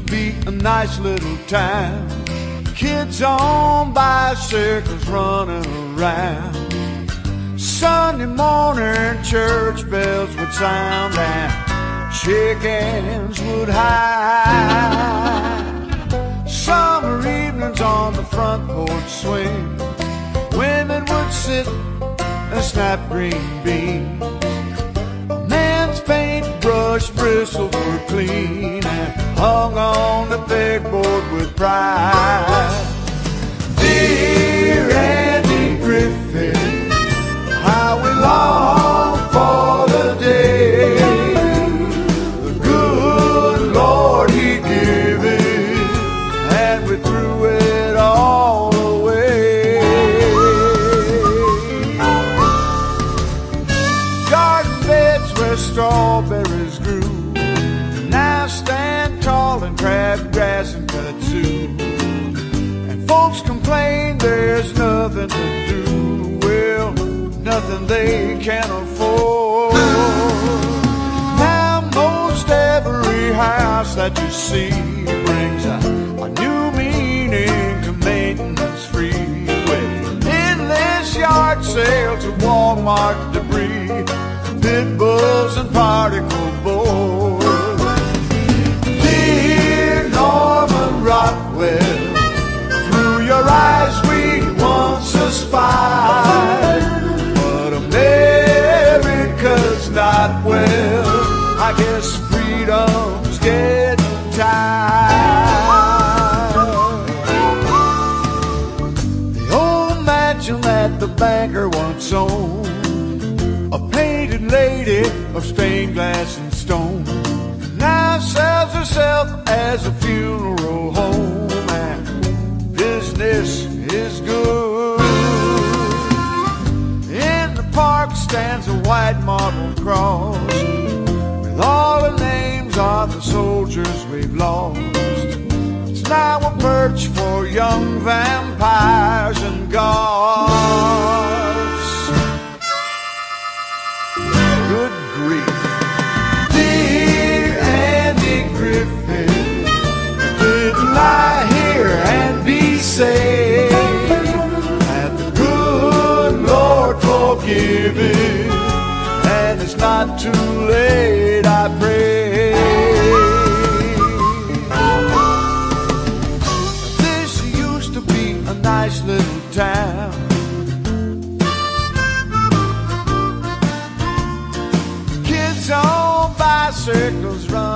to be a nice little time. Kids on bicycles running around. Sunday morning church bells would sound and chickens would high. Summer evenings on the front porch swing, women would sit and snap green beans. A man's paintbrush bristles were clean and hung on the pegboard with pride. Dear Andy Griffith, how we long for the day the good Lord he giveth, and we threw it all away. Garden beds where strawberries grew now stand tall in crabgrass and kudzu. Folks complain there's nothing to do, well, nothing they can afford. Now most every house that you see brings a new meaning to maintenance free, with endless yard sales and Walmart debris, pit bulls and particle board. Dear Norman Rockwell, your eyes we once aspired, but America's not well. I guess freedom's getting tired. The old mansion that the banker once owned, a painted lady of stained glass and stone, now sells herself as a funeral home. This is good. In the park stands a white marble cross with all the names of the soldiers we've lost. It's now a perch for young vampires and gods. Good grief. Dear Andy Griffith, didn't I hear and be say that the good Lord forgive it, and it's not too late, I pray. This used to be a nice little town. Kids on bicycles run.